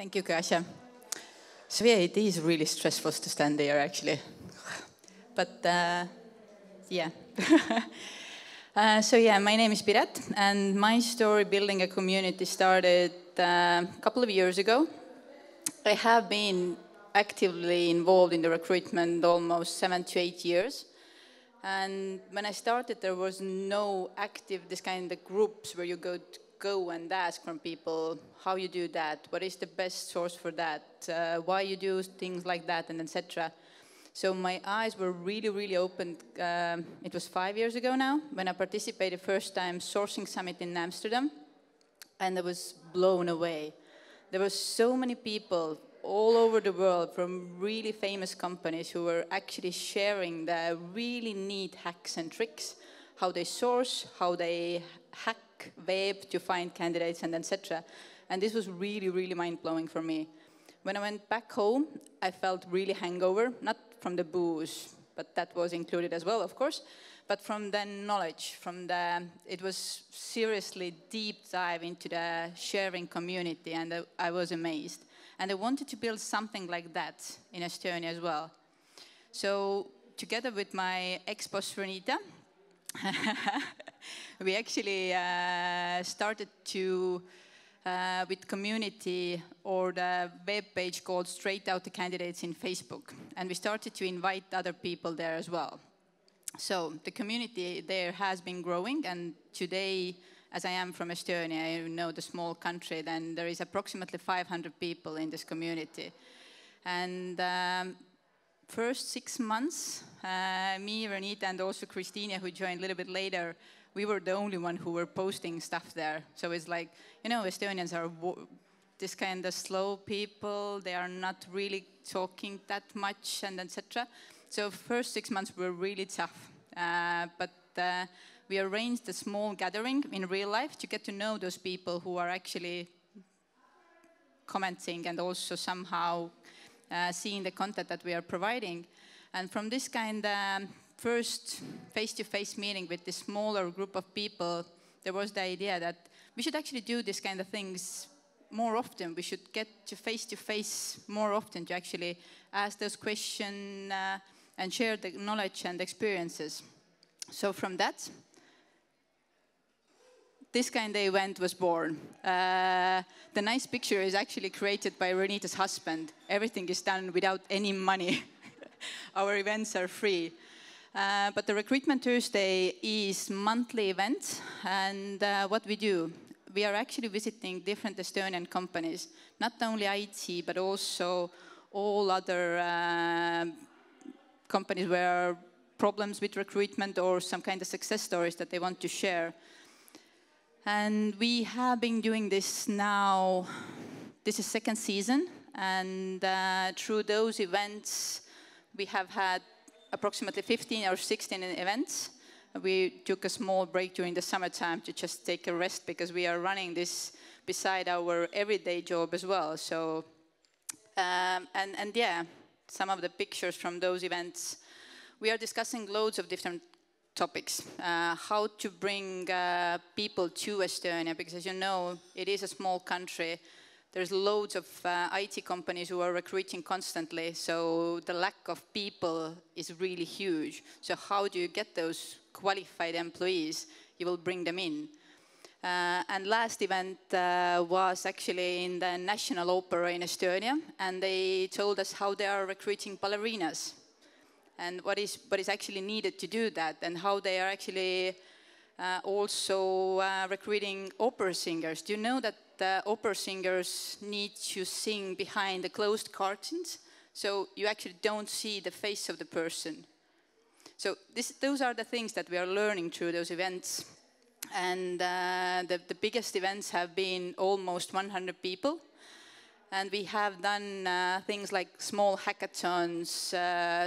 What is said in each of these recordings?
Thank you, Kasia. So yeah, it is really stressful to stand there, actually. But yeah. So yeah, my name is Piret, and my story building a community started a couple of years ago. I have been actively involved in the recruitment almost 7 to 8 years. And when I started, there was no active this kind of groups where you go and ask from people how you do that, what is the best source for that, why you do things like that, and etc. So my eyes were really open. It was 5 years ago now when I participated first time sourcing summit in Amsterdam, and I was blown away. There were so many people all over the world from really famous companies who were actually sharing the really neat hacks and tricks, how they source, how they hack web to find candidates, and etc. And this was really mind-blowing for me. When I went back home, I felt really hangover, not from the booze, but that was included as well, of course, but from the knowledge, from the, it was seriously deep dive into the sharing community, and I was amazed. And I wanted to build something like that in Estonia as well. So together with my ex-boss Renita, we actually started to with community or the web page called Straight Out the Candidates in Facebook, and we started to invite other people there as well. So the community there has been growing, and today, as I am from Estonia, I know the small country, then there is approximately 500 people in this community. And first 6 months, me, Renita, and also Christina, who joined a little bit later, we were the only one who were posting stuff there. So it's like, you know, Estonians are this kind of slow people. They are not really talking that much, and etc. So first 6 months were really tough. But we arranged a small gathering in real life to get to know those people who are actually commenting and also somehow seeing the content that we are providing. And from this kind of first face-to-face meeting with this smaller group of people, there was the idea that we should actually do this kind of things more often. We should get to face-to-face more often to actually ask those questions and share the knowledge and experiences. So from that, this kind of event was born. The nice picture is actually created by Renita's husband. Everything is done without any money. Our events are free. But the Recruitment Tuesday is a monthly event, and what we do, we are actually visiting different Estonian companies, not only IT, but also all other companies where problems with recruitment or some kind of success stories that they want to share. And we have been doing this now, this is second season, and through those events, we have had approximately 15 or 16 events. We took a small break during the summertime to just take a rest because we are running this beside our everyday job as well. So, and yeah, some of the pictures from those events, we are discussing loads of different topics. How to bring people to Estonia, because as you know, it is a small country. There's loads of IT companies who are recruiting constantly, so the lack of people is really huge. So how do you get those qualified employees? You will bring them in. And last event was actually in the National Opera in Estonia, and they told us how they are recruiting ballerinas and what is actually needed to do that, and how they are actually also recruiting opera singers. Do you know that opera singers need to sing behind the closed curtains, so you actually don't see the face of the person? So those are the things that we are learning through those events. And the biggest events have been almost 100 people. And we have done things like small hackathons,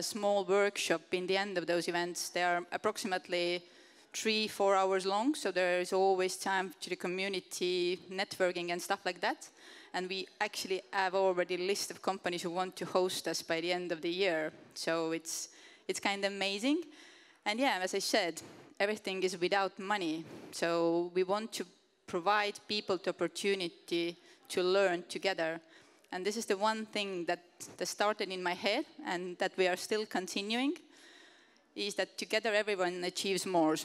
small workshop in the end of those events. They are approximately 3-4 hours long, so there is always time to the community networking and stuff like that. And we actually have already a list of companies who want to host us by the end of the year. So it's kind of amazing. And yeah, as I said, everything is without money. So we want to provide people the opportunity to learn together. And this is the one thing that started in my head and that we are still continuing, is that together everyone achieves more.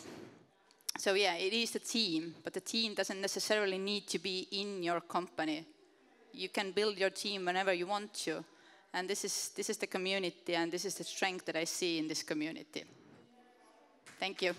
So yeah, it is a team, but the team doesn't necessarily need to be in your company. You can build your team whenever you want to. And this is the community, and this is the strength that I see in this community. Thank you.